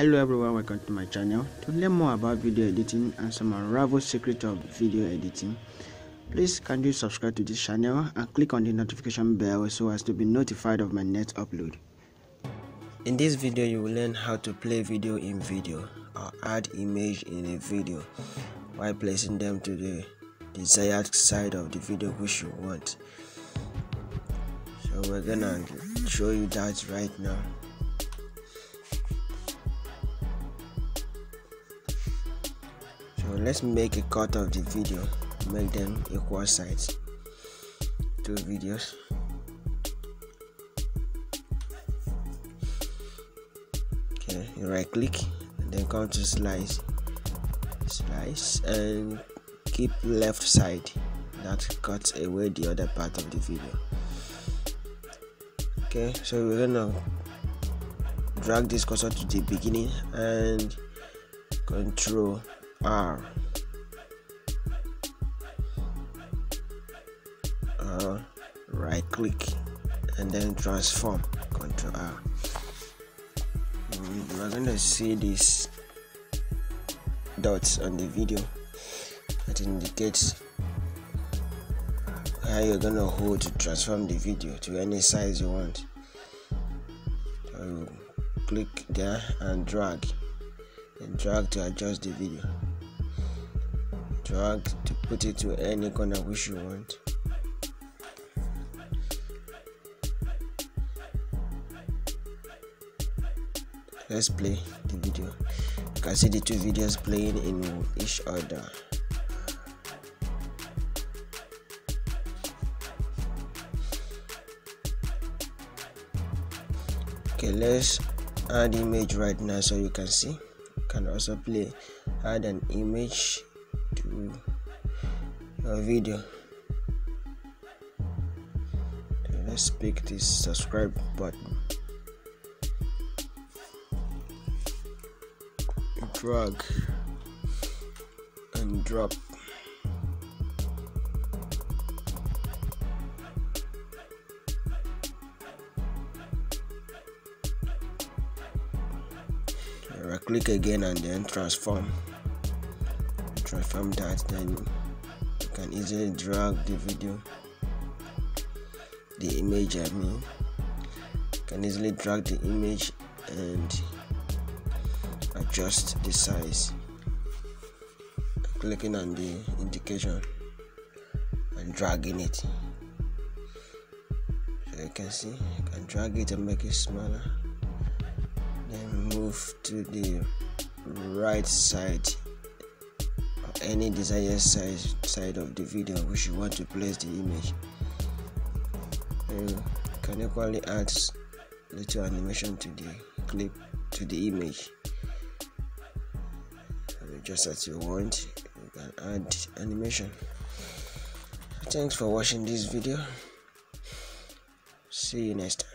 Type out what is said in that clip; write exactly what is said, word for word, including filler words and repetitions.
Hello everyone, welcome to my channel. To learn more about video editing and some unravel secret of video editing, please kindly subscribe to this channel and click on the notification bell so as to be notified of my next upload. In this video you will learn how to play video in video or add image in a video while placing them to the desired side of the video which you want. So we're gonna show you that right now. Let's make a cut of the video, make them equal size, two videos. Okay, you right click and then come to slice, slice and keep left side, that cuts away the other part of the video. Okay, so we're gonna drag this cursor to the beginning and control R. Uh, right click and then transform, control R. We're gonna see these dots on the video that indicates how you're gonna hold to transform the video to any size you want. So you click there and drag and drag to adjust the video. Drag to put it to any corner which you want. Let's play the video. You can see the two videos playing in each other. Okay, let's add image right now so you can see. You can also play add an image to your video. Let's pick this subscribe button, drag and drop. Right click again and then transform. Transform that, then you can easily drag the video, the image I mean. You can easily drag the image and adjust the size, clicking on the indication and dragging it. So you can see, you can drag it and make it smaller, then move to the right side, any desired size side of the video which you want to place the image. And you can equally add little animation to the clip, to the image, and just as you want you can add animation. Thanks for watching this video, see you next time.